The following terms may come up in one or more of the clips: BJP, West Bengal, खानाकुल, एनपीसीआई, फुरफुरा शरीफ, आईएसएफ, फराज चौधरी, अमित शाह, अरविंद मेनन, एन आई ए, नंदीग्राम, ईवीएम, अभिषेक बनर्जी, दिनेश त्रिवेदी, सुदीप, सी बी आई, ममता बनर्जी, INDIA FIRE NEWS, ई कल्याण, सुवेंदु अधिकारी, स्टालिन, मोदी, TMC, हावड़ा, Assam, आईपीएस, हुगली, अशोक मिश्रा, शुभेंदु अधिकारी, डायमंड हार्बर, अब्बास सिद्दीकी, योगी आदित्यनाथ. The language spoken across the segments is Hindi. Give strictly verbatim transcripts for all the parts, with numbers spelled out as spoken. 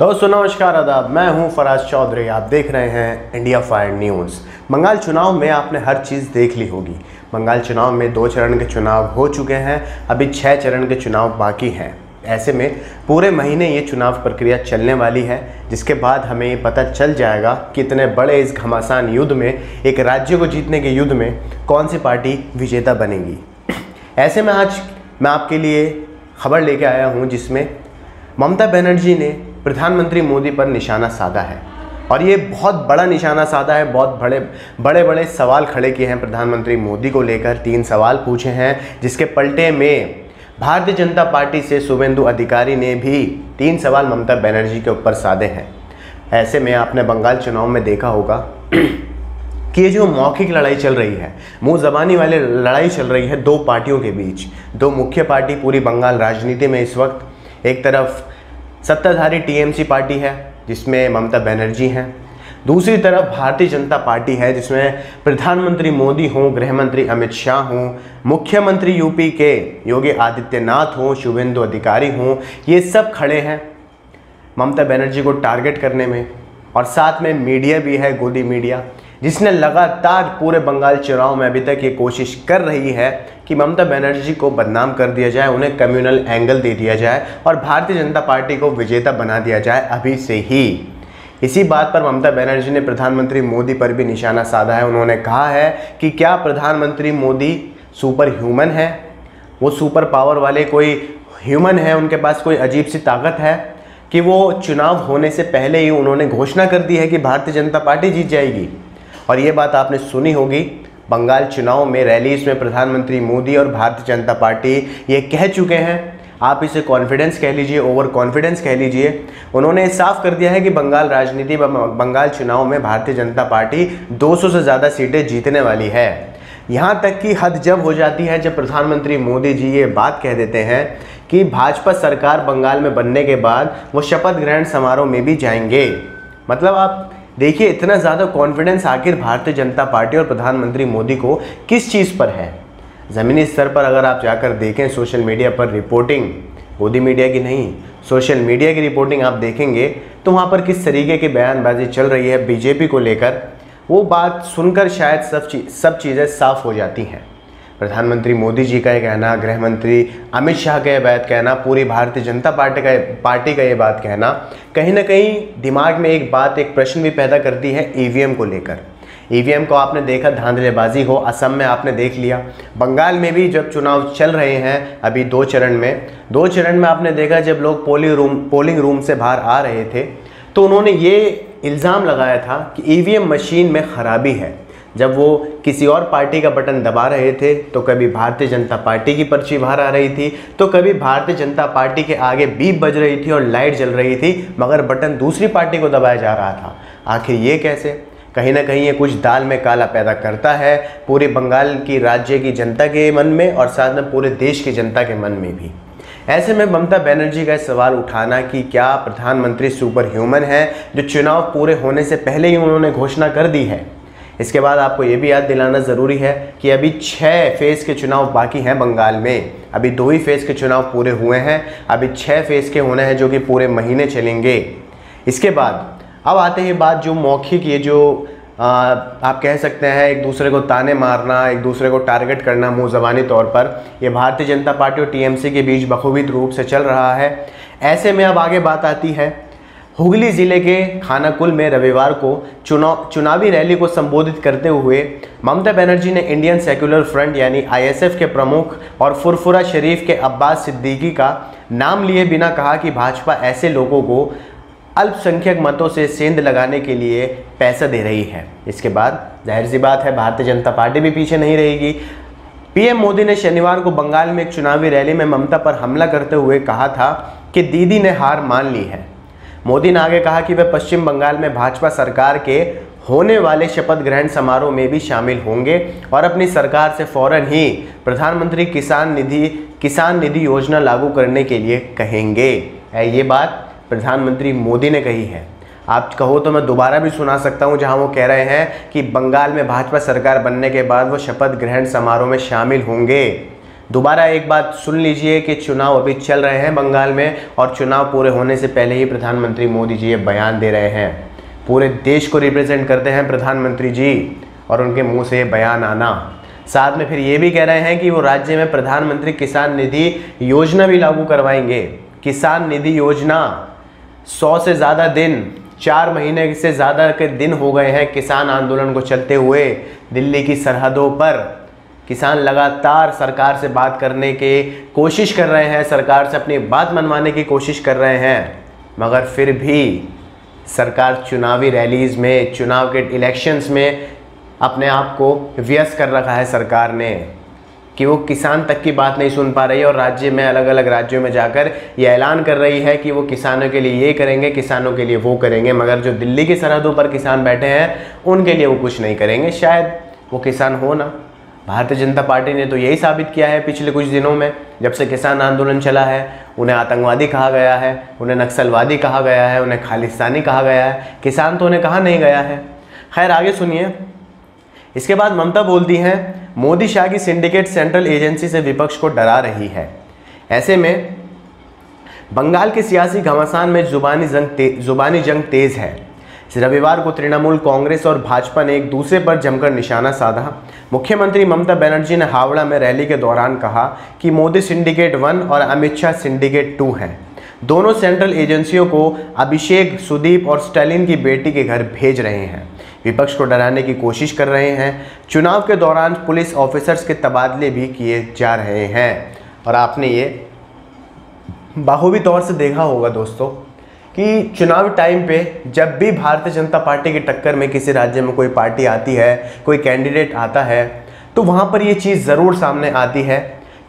दोस्तों नमस्कार, आदाब। मैं हूं फराज चौधरी, आप देख रहे हैं इंडिया फायर न्यूज़। बंगाल चुनाव में आपने हर चीज़ देख ली होगी। बंगाल चुनाव में दो चरण के चुनाव हो चुके हैं, अभी छः चरण के चुनाव बाकी हैं। ऐसे में पूरे महीने ये चुनाव प्रक्रिया चलने वाली है, जिसके बाद हमें ये पता चल जाएगा कि इतने बड़े इस घमासान युद्ध में, एक राज्य को जीतने के युद्ध में, कौन सी पार्टी विजेता बनेगी। ऐसे में आज मैं आपके लिए खबर लेके आया हूँ जिसमें ममता बनर्जी ने प्रधानमंत्री मोदी पर निशाना साधा है, और ये बहुत बड़ा निशाना साधा है। बहुत बड़े बड़े बड़े सवाल खड़े किए हैं प्रधानमंत्री मोदी को लेकर। तीन सवाल पूछे हैं, जिसके पलटे में भारतीय जनता पार्टी से सुवेंदु अधिकारी ने भी तीन सवाल ममता बनर्जी के ऊपर साधे हैं। ऐसे में आपने बंगाल चुनाव में देखा होगा कि ये जो मौखिक लड़ाई चल रही है, मुँह जबानी वाली लड़ाई चल रही है दो पार्टियों के बीच। दो मुख्य पार्टी पूरी बंगाल राजनीति में इस वक्त, एक तरफ सत्ताधारी टीएमसी पार्टी है जिसमें ममता बनर्जी हैं, दूसरी तरफ भारतीय जनता पार्टी है जिसमें प्रधानमंत्री मोदी हों, गृहमंत्री अमित शाह हों, मुख्यमंत्री यूपी के योगी आदित्यनाथ हों, शुभेंदु अधिकारी हों, ये सब खड़े हैं ममता बनर्जी को टारगेट करने में। और साथ में मीडिया भी है, गोदी मीडिया, जिसने लगातार पूरे बंगाल चुनाव में अभी तक ये कोशिश कर रही है कि ममता बनर्जी को बदनाम कर दिया जाए, उन्हें कम्युनल एंगल दे दिया जाए और भारतीय जनता पार्टी को विजेता बना दिया जाए अभी से ही। इसी बात पर ममता बनर्जी ने प्रधानमंत्री मोदी पर भी निशाना साधा है। उन्होंने कहा है कि क्या प्रधानमंत्री मोदी सुपर ह्यूमन है, वो सुपर पावर वाले कोई ह्यूमन है, उनके पास कोई अजीब सी ताकत है कि वो चुनाव होने से पहले ही उन्होंने घोषणा कर दी है कि भारतीय जनता पार्टी जीत जाएगी। और ये बात आपने सुनी होगी, बंगाल चुनाव में रैलीज में प्रधानमंत्री मोदी और भारतीय जनता पार्टी ये कह चुके हैं। आप इसे कॉन्फिडेंस कह लीजिए, ओवर कॉन्फिडेंस कह लीजिए। उन्होंने साफ कर दिया है कि बंगाल राजनीति, बंगाल चुनाव में भारतीय जनता पार्टी दो सौ से ज़्यादा सीटें जीतने वाली है। यहाँ तक कि हद जब हो जाती है जब प्रधानमंत्री मोदी जी ये बात कह देते हैं कि भाजपा सरकार बंगाल में बनने के बाद वो शपथ ग्रहण समारोह में भी जाएंगे। मतलब आप देखिए, इतना ज़्यादा कॉन्फिडेंस आखिर भारतीय जनता पार्टी और प्रधानमंत्री मोदी को किस चीज़ पर है। ज़मीनी स्तर पर अगर आप जाकर देखें सोशल मीडिया पर रिपोर्टिंग, मोदी मीडिया की नहीं, सोशल मीडिया की रिपोर्टिंग आप देखेंगे तो वहाँ पर किस तरीके की बयानबाजी चल रही है बीजेपी को लेकर, वो बात सुनकर शायद सब चीज सब चीज़ें साफ हो जाती हैं। प्रधानमंत्री मोदी जी का ये कहना, गृहमंत्री अमित शाह का ये बात कहना, पूरी भारतीय जनता पार्टी का पार्टी का ये बात कहना, कहीं ना कहीं दिमाग में एक बात, एक प्रश्न भी पैदा करती है ईवीएम को लेकर। ईवीएम को आपने देखा धांधलेबाजी हो, असम में आपने देख लिया, बंगाल में भी जब चुनाव चल रहे हैं अभी दो चरण में, दो चरण में आपने देखा जब लोग पोलिंग रूम पोलिंग रूम से बाहर आ रहे थे तो उन्होंने ये इल्ज़ाम लगाया था कि ईवीएम मशीन में खराबी है। जब वो किसी और पार्टी का बटन दबा रहे थे तो कभी भारतीय जनता पार्टी की पर्ची बाहर आ रही थी, तो कभी भारतीय जनता पार्टी के आगे बीप बज रही थी और लाइट जल रही थी, मगर बटन दूसरी पार्टी को दबाया जा रहा था। आखिर ये कैसे? कहीं ना कहीं ये कुछ दाल में काला पैदा करता है पूरे बंगाल की राज्य की जनता के मन में और साथ में पूरे देश की जनता के मन में भी। ऐसे में ममता बनर्जी का सवाल उठाना कि क्या प्रधानमंत्री सुपर ह्यूमन है, जो चुनाव पूरे होने से पहले ही उन्होंने घोषणा कर दी है। इसके बाद आपको ये भी याद दिलाना ज़रूरी है कि अभी छः फेज़ के चुनाव बाकी हैं बंगाल में। अभी दो ही फेज़ के चुनाव पूरे हुए हैं, अभी छः फेज़ के होने हैं जो कि पूरे महीने चलेंगे। इसके बाद अब आते हैं बात जो मौखिक, ये जो आ, आप कह सकते हैं एक दूसरे को ताने मारना, एक दूसरे को टारगेट करना मुँह ज़बानी तौर पर, ये भारतीय जनता पार्टी और टीएमसी के बीच बखूबी रूप से चल रहा है। ऐसे में अब आगे बात आती है हुगली ज़िले के खानाकुल में रविवार को चुनाव चुनावी रैली को संबोधित करते हुए ममता बनर्जी ने इंडियन सेक्युलर फ्रंट यानी आईएसएफ के प्रमुख और फुरफुरा शरीफ के अब्बास सिद्दीकी का नाम लिए बिना कहा कि भाजपा ऐसे लोगों को अल्पसंख्यक मतों से सेंध लगाने के लिए पैसा दे रही है। इसके बाद जाहिर सी बात है भारतीय जनता पार्टी भी पीछे नहीं रहेगी। पीएम मोदी ने शनिवार को बंगाल में एक चुनावी रैली में ममता पर हमला करते हुए कहा था कि दीदी ने हार मान ली है। मोदी ने आगे कहा कि वे पश्चिम बंगाल में भाजपा सरकार के होने वाले शपथ ग्रहण समारोह में भी शामिल होंगे और अपनी सरकार से फौरन ही प्रधानमंत्री किसान निधि किसान निधि योजना लागू करने के लिए कहेंगे। ये बात प्रधानमंत्री मोदी ने कही है। आप कहो तो मैं दोबारा भी सुना सकता हूँ, जहाँ वो कह रहे हैं कि बंगाल में भाजपा सरकार बनने के बाद वो शपथ ग्रहण समारोह में शामिल होंगे। दोबारा एक बात सुन लीजिए कि चुनाव अभी चल रहे हैं बंगाल में और चुनाव पूरे होने से पहले ही प्रधानमंत्री मोदी जी ये बयान दे रहे हैं। पूरे देश को रिप्रेजेंट करते हैं प्रधानमंत्री जी और उनके मुंह से ये बयान आना, साथ में फिर ये भी कह रहे हैं कि वो राज्य में प्रधानमंत्री किसान निधि योजना भी लागू करवाएंगे। किसान निधि योजना सौ से ज़्यादा दिन, चार महीने से ज़्यादा के दिन हो गए हैं किसान आंदोलन को चलते हुए। दिल्ली की सरहदों पर किसान लगातार सरकार से बात करने की कोशिश कर रहे हैं, सरकार से अपनी बात मनवाने की कोशिश कर रहे हैं, मगर फिर भी सरकार चुनावी रैलीज़ में, चुनाव के इलेक्शंस में अपने आप को व्यस्त कर रखा है सरकार ने कि वो किसान तक की बात नहीं सुन पा रही है और राज्य में, अलग अलग राज्यों में जाकर ये ऐलान कर रही है कि वो किसानों के लिए ये करेंगे, किसानों के लिए वो करेंगे, मगर जो दिल्ली की सरहदों पर किसान बैठे हैं उनके लिए वो कुछ नहीं करेंगे। शायद वो किसान हो ना। भारतीय जनता पार्टी ने तो यही साबित किया है पिछले कुछ दिनों में, जब से किसान आंदोलन चला है। उन्हें आतंकवादी कहा गया है, उन्हें नक्सलवादी कहा गया है, उन्हें खालिस्तानी कहा गया है, किसान तो उन्हें कहा नहीं गया है। खैर आगे सुनिए। इसके बाद ममता बोलती हैं, मोदी शाह की सिंडिकेट सेंट्रल एजेंसी से विपक्ष को डरा रही है। ऐसे में बंगाल के सियासी घमासान में जुबानी जंग जुबानी जंग तेज़ है। रविवार को तृणमूल कांग्रेस और भाजपा ने एक दूसरे पर जमकर निशाना साधा। मुख्यमंत्री ममता बनर्जी ने हावड़ा में रैली के दौरान कहा कि मोदी सिंडिकेट वन और अमित शाह सिंडिकेट टू हैं। दोनों सेंट्रल एजेंसियों को अभिषेक, सुदीप और स्टालिन की बेटी के घर भेज रहे हैं, विपक्ष को डराने की कोशिश कर रहे हैं। चुनाव के दौरान पुलिस ऑफिसर्स के तबादले भी किए जा रहे हैं। और आपने ये बाहुबी तौर से देखा होगा दोस्तों कि चुनाव टाइम पे जब भी भारतीय जनता पार्टी की टक्कर में किसी राज्य में कोई पार्टी आती है, कोई कैंडिडेट आता है, तो वहाँ पर ये चीज़ ज़रूर सामने आती है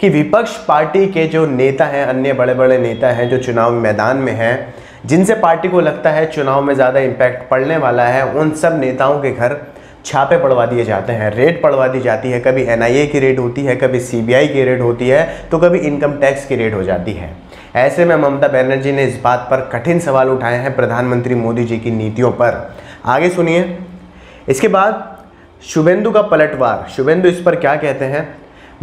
कि विपक्ष पार्टी के जो नेता हैं, अन्य बड़े बड़े नेता हैं जो चुनाव मैदान में हैं, जिनसे पार्टी को लगता है चुनाव में ज़्यादा इम्पैक्ट पड़ने वाला है, उन सब नेताओं के घर छापे पड़वा दिए जाते हैं, रेड पड़वा दी जाती है। कभी एन आई ए की रेड होती है, कभी सी बी आई की रेड होती है, तो कभी इनकम टैक्स की रेड हो जाती है। ऐसे में ममता बनर्जी ने इस बात पर कठिन सवाल उठाए हैं प्रधानमंत्री मोदी जी की नीतियों पर। आगे सुनिए। इसके बाद सुवेंदु का पलटवार। सुवेंदु इस पर क्या कहते हैं?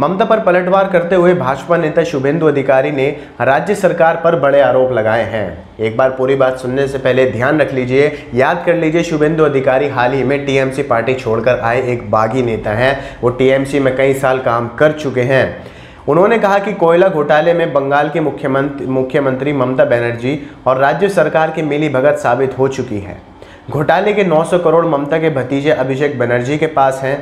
ममता पर पलटवार करते हुए भाजपा नेता सुवेंदु अधिकारी ने राज्य सरकार पर बड़े आरोप लगाए हैं। एक बार पूरी बात सुनने से पहले ध्यान रख लीजिए, याद कर लीजिए। सुवेंदु अधिकारी हाल ही में टी एम सी पार्टी छोड़कर आए एक बागी नेता हैं। वो टी एम सी में कई साल काम कर चुके हैं। उन्होंने कहा कि कोयला घोटाले में बंगाल के मुख्यमंत्री मुख्यमंत्री ममता बनर्जी और राज्य सरकार की मिलीभगत साबित हो चुकी है। घोटाले के नौ सौ करोड़ ममता के भतीजे अभिषेक बनर्जी के पास हैं।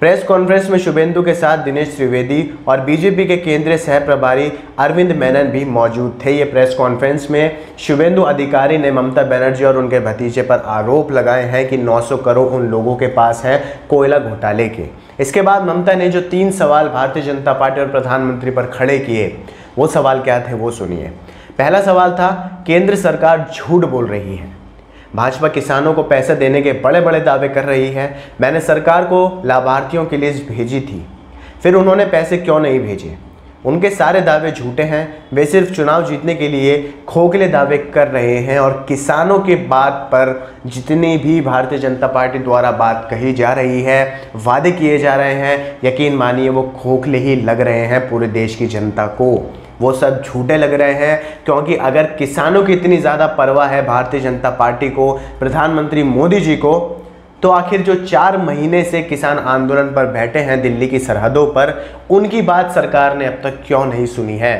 प्रेस कॉन्फ्रेंस में सुवेंदु के साथ दिनेश त्रिवेदी और बी जे पी के केंद्रीय सह प्रभारी अरविंद मेनन भी मौजूद थे। ये प्रेस कॉन्फ्रेंस में सुवेंदु अधिकारी ने ममता बनर्जी और उनके भतीजे पर आरोप लगाए हैं कि नौ सौ करोड़ उन लोगों के पास हैं कोयला घोटाले के। इसके बाद ममता ने जो तीन सवाल भारतीय जनता पार्टी और प्रधानमंत्री पर खड़े किए, वो सवाल क्या थे वो सुनिए। पहला सवाल था, केंद्र सरकार झूठ बोल रही है, भाजपा किसानों को पैसा देने के बड़े बड़े दावे कर रही है। मैंने सरकार को लाभार्थियों की लिस्ट भेजी थी, फिर उन्होंने पैसे क्यों नहीं भेजे? उनके सारे दावे झूठे हैं। वे सिर्फ चुनाव जीतने के लिए खोखले दावे कर रहे हैं और किसानों के बात पर जितनी भी भारतीय जनता पार्टी द्वारा बात कही जा रही है, वादे किए जा रहे हैं, यकीन मानिए वो खोखले ही लग रहे हैं पूरे देश की जनता को। वो सब झूठे लग रहे हैं, क्योंकि अगर किसानों की इतनी ज़्यादा परवाह है भारतीय जनता पार्टी को, प्रधानमंत्री मोदी जी को, तो आखिर जो चार महीने से किसान आंदोलन पर बैठे हैं दिल्ली की सरहदों पर, उनकी बात सरकार ने अब तक क्यों नहीं सुनी है?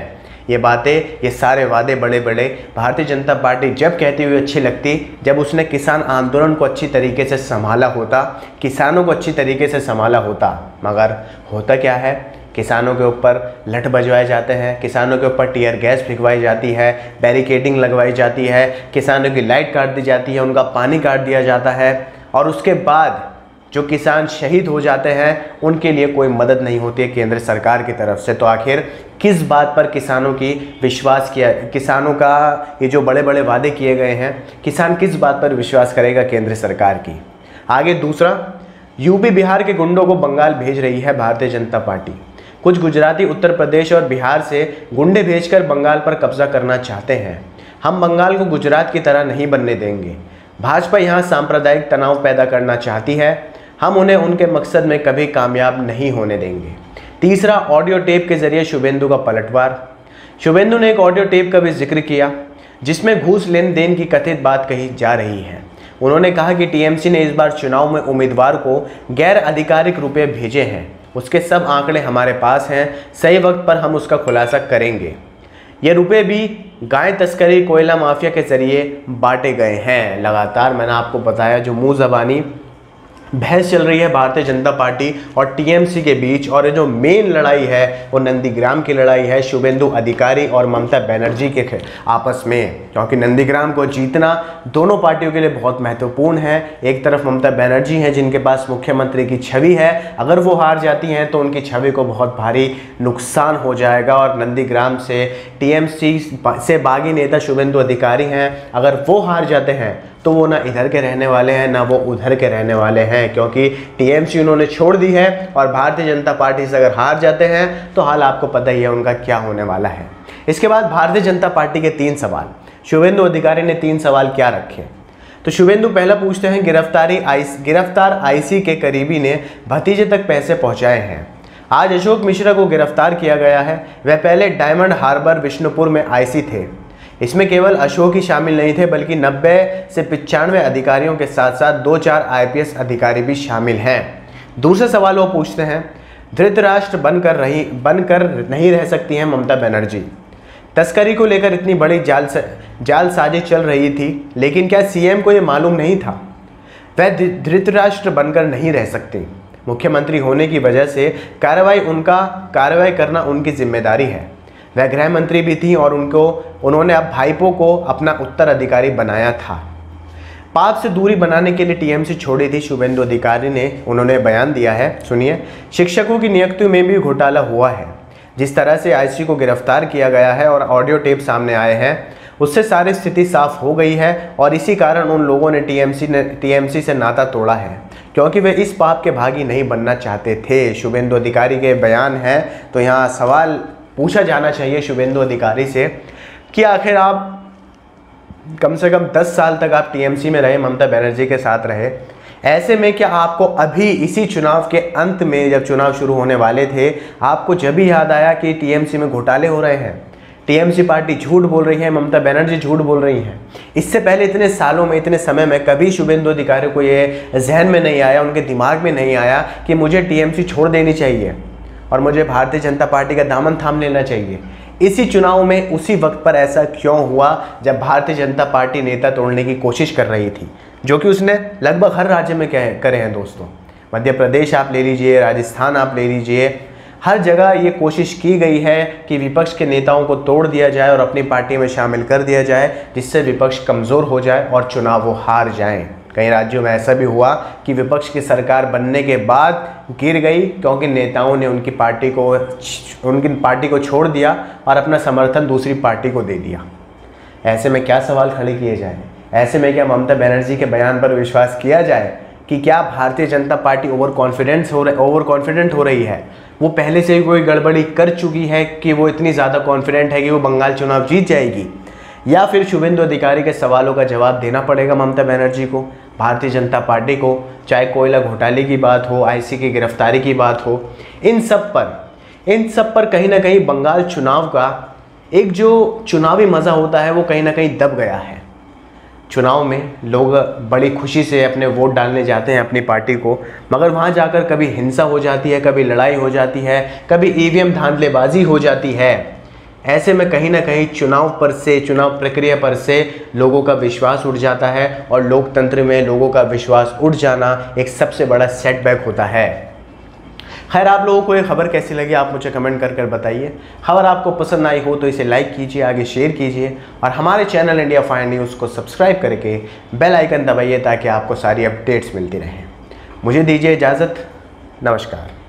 ये बातें, ये सारे वादे बड़े बड़े भारतीय जनता पार्टी जब कहती हुई अच्छी लगती, जब उसने किसान आंदोलन को अच्छी तरीके से संभाला होता, किसानों को अच्छी तरीके से संभाला होता, मगर होता क्या है? किसानों के ऊपर लठ बजवाए जाते हैं, किसानों के ऊपर टीयर गैस फेंकवाई जाती है, बैरिकेडिंग लगवाई जाती है, किसानों की लाइट काट दी जाती है, उनका पानी काट दिया जाता है, और उसके बाद जो किसान शहीद हो जाते हैं उनके लिए कोई मदद नहीं होती है केंद्र सरकार की तरफ से। तो आखिर किस बात पर किसानों की विश्वास किया, किसानों का ये जो बड़े बड़े वादे किए गए हैं, किसान किस बात पर विश्वास करेगा केंद्र सरकार की? आगे दूसरा, यूपी बिहार के गुंडों को बंगाल भेज रही है भारतीय जनता पार्टी। कुछ गुजराती उत्तर प्रदेश और बिहार से गुंडे भेजकर बंगाल पर कब्जा करना चाहते हैं। हम बंगाल को गुजरात की तरह नहीं बनने देंगे। भाजपा यहाँ सांप्रदायिक तनाव पैदा करना चाहती है, हम उन्हें उनके मकसद में कभी कामयाब नहीं होने देंगे। तीसरा, ऑडियो टेप के जरिए सुवेंदु का पलटवार। सुवेंदु ने एक ऑडियो टेप का भी जिक्र किया जिसमें घूस लेन देन की कथित बात कही जा रही है। उन्होंने कहा कि टीएमसी ने इस बार चुनाव में उम्मीदवार को गैर आधिकारिक रुपये भेजे हैं, उसके सब आंकड़े हमारे पास हैं, सही वक्त पर हम उसका खुलासा करेंगे। ये रुपये भी गाय तस्करी कोयला माफिया के जरिए बांटे गए हैं। लगातार मैंने आपको बताया जो मुँह जबानी बहस चल रही है भारतीय जनता पार्टी और टीएमसी के बीच, और ये जो मेन लड़ाई है वो नंदीग्राम की लड़ाई है सुवेंदु अधिकारी और ममता बनर्जी के आपस में, क्योंकि नंदीग्राम को जीतना दोनों पार्टियों के लिए बहुत महत्वपूर्ण है। एक तरफ ममता बनर्जी हैं जिनके पास मुख्यमंत्री की छवि है, अगर वो हार जाती हैं तो उनकी छवि को बहुत भारी नुकसान हो जाएगा, और नंदीग्राम से टीएमसी से बागी नेता सुवेंदु अधिकारी हैं, अगर वो हार जाते हैं तो वो ना इधर के रहने वाले हैं ना वो उधर के रहने वाले हैं, क्योंकि टीएमसी उन्होंने छोड़ दी है और भारतीय जनता पार्टी से अगर हार जाते हैं तो हाल आपको पता ही है उनका क्या होने वाला है। इसके बाद भारतीय जनता पार्टी के तीन सवाल, सुवेंदु अधिकारी ने तीन सवाल क्या रखे, तो सुवेंदु पहला पूछते हैं गिरफ्तारी आई गिरफ्तार आईसी के करीबी ने भतीजे तक पैसे पहुँचाए हैं। आज अशोक मिश्रा को गिरफ्तार किया गया है, वह पहले डायमंड हार्बर विष्णुपुर में आईसी थे। इसमें केवल अशोक ही शामिल नहीं थे बल्कि नब्बे से पचानवे अधिकारियों के साथ साथ दो चार आईपीएस अधिकारी भी शामिल हैं। दूसरा सवाल वो पूछते हैं धृतराष्ट्र बनकर रही बनकर नहीं रह सकती हैं ममता बनर्जी। तस्करी को लेकर इतनी बड़ी जाल जालसाजी चल रही थी, लेकिन क्या सीएम को ये मालूम नहीं था? वह धृतराष्ट्र बनकर नहीं रह सकती, मुख्यमंत्री होने की वजह से कार्रवाई उनका कार्रवाई करना उनकी जिम्मेदारी है। वह गृह मंत्री भी थी और उनको उन्होंने अब भाईपों को अपना उत्तराधिकारी बनाया था। पाप से दूरी बनाने के लिए टीएमसी छोड़ी थी सुवेंदु अधिकारी ने, उन्होंने बयान दिया है, सुनिए। शिक्षकों की नियुक्ति में भी घोटाला हुआ है, जिस तरह से आईसी को गिरफ्तार किया गया है और ऑडियो टेप सामने आए हैं उससे सारी स्थिति साफ हो गई है, और इसी कारण उन लोगों ने टीएमसी ने टीएमसी से नाता तोड़ा है, क्योंकि वे इस पाप के भागी नहीं बनना चाहते थे। सुवेंदु अधिकारी के बयान हैं, तो यहाँ सवाल पूछा जाना चाहिए सुवेंदु अधिकारी से कि आखिर आप कम से कम दस साल तक आप टीएमसी में रहे, ममता बनर्जी के साथ रहे, ऐसे में क्या आपको अभी इसी चुनाव के अंत में जब चुनाव शुरू होने वाले थे आपको जब भी याद आया कि टीएमसी में घोटाले हो रहे हैं, टीएमसी पार्टी झूठ बोल रही है, ममता बनर्जी झूठ बोल रही हैं? इससे पहले इतने सालों में इतने समय में कभी शुभेंदु अधिकारी को ये जहन में नहीं आया, उनके दिमाग में नहीं आया कि मुझे टीएमसी छोड़ देनी चाहिए और मुझे भारतीय जनता पार्टी का दामन थाम लेना चाहिए। इसी चुनाव में उसी वक्त पर ऐसा क्यों हुआ जब भारतीय जनता पार्टी नेता तोड़ने की कोशिश कर रही थी, जो कि उसने लगभग हर राज्य में करे हैं दोस्तों। मध्य प्रदेश आप ले लीजिए, राजस्थान आप ले लीजिए, हर जगह ये कोशिश की गई है कि विपक्ष के नेताओं को तोड़ दिया जाए और अपनी पार्टी में शामिल कर दिया जाए, जिससे विपक्ष कमज़ोर हो जाए और चुनाव वो हार जाएँ। कई राज्यों में ऐसा भी हुआ कि विपक्ष की सरकार बनने के बाद गिर गई, क्योंकि नेताओं ने उनकी पार्टी को उनकी पार्टी को छोड़ दिया और अपना समर्थन दूसरी पार्टी को दे दिया। ऐसे में क्या सवाल खड़े किए जाएं? ऐसे में क्या ममता बनर्जी के बयान पर विश्वास किया जाए कि क्या Bharatiya Janata party over confidence हो रही ओवर कॉन्फिडेंट हो रही है? वो पहले से ही कोई गड़बड़ी कर चुकी है कि वो इतनी ज़्यादा कॉन्फिडेंट है कि वो बंगाल चुनाव जीत जाएगी, या फिर सुवेंदु अधिकारी के सवालों का जवाब देना पड़ेगा ममता बनर्जी को, भारतीय जनता पार्टी को, चाहे कोयला घोटाले की बात हो, आईसी की गिरफ्तारी की बात हो, इन सब पर इन सब पर कहीं ना कहीं बंगाल चुनाव का एक जो चुनावी मज़ा होता है वो कहीं ना कहीं दब गया है। चुनाव में लोग बड़ी खुशी से अपने वोट डालने जाते हैं अपनी पार्टी को, मगर वहाँ जाकर कभी हिंसा हो जाती है, कभी लड़ाई हो जाती है, कभी ईवीएम धांधलेबाजी हो जाती है। ऐसे में कहीं ना कहीं चुनाव पर से चुनाव प्रक्रिया पर से लोगों का विश्वास उठ जाता है, और लोकतंत्र में लोगों का विश्वास उठ जाना एक सबसे बड़ा सेटबैक होता है। खैर, आप लोगों को ये खबर कैसी लगी आप मुझे कमेंट कर कर बताइए। खबर आपको पसंद आई हो तो इसे लाइक कीजिए, आगे शेयर कीजिए, और हमारे चैनल इंडिया फायर न्यूज़ को सब्सक्राइब करके बेल आइकन दबाइए ताकि आपको सारी अपडेट्स मिलती रहें। मुझे दीजिए इजाज़त, नमस्कार।